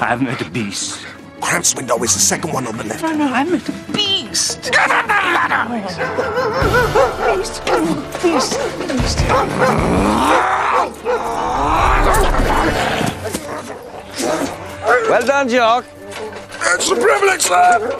I've met the beast. Cramp's window is the second one on the left. No, I met the beast. Get on the ladder! Beast! Beast! Beast! Well done, Jock. It's a privilege, sir.